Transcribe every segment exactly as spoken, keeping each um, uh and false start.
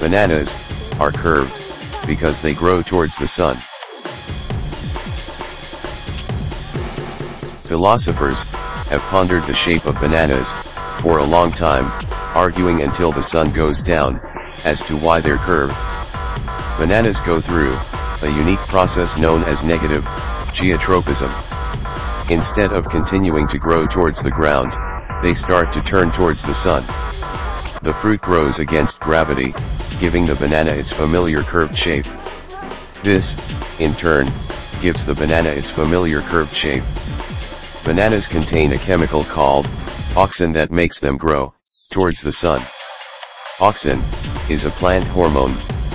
Bananas are curved because they grow towards the sun. Philosophers have pondered the shape of bananas for a long time, arguing until the sun goes down as to why they're curved. Bananas go through a unique process known as negative geotropism. Instead of continuing to grow towards the ground, they start to turn towards the sun. The fruit grows against gravity, giving the banana its familiar curved shape. This, in turn, gives the banana its familiar curved shape. Bananas contain a chemical called auxin that makes them grow towards the sun. Auxin is a plant hormone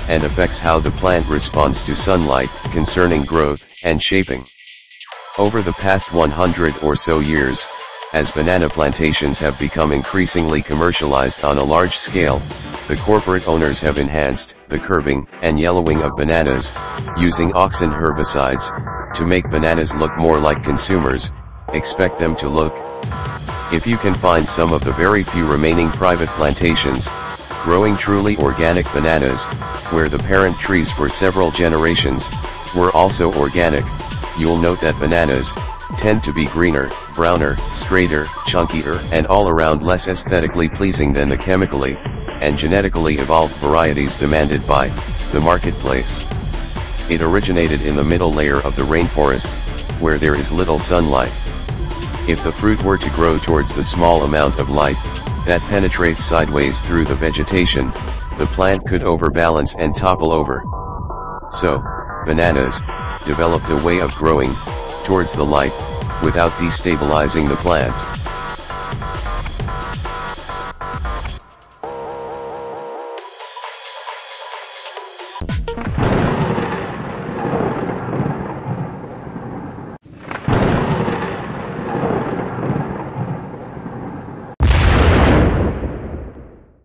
and affects how the plant responds to sunlight concerning growth and shaping. Over the past one hundred or so years, as banana plantations have become increasingly commercialized on a large scale, the corporate owners have enhanced the curving and yellowing of bananas, using auxin herbicides, to make bananas look more like consumers expect them to look. If you can find some of the very few remaining private plantations growing truly organic bananas, where the parent trees for several generations were also organic, you'll note that bananas tend to be greener, browner, straighter, chunkier, and all around less aesthetically pleasing than the chemically and genetically evolved varieties demanded by the marketplace. It originated in the middle layer of the rainforest, where there is little sunlight. If the fruit were to grow towards the small amount of light that penetrates sideways through the vegetation, the plant could overbalance and topple over. So, bananas developed a way of growing towards the light without destabilizing the plant.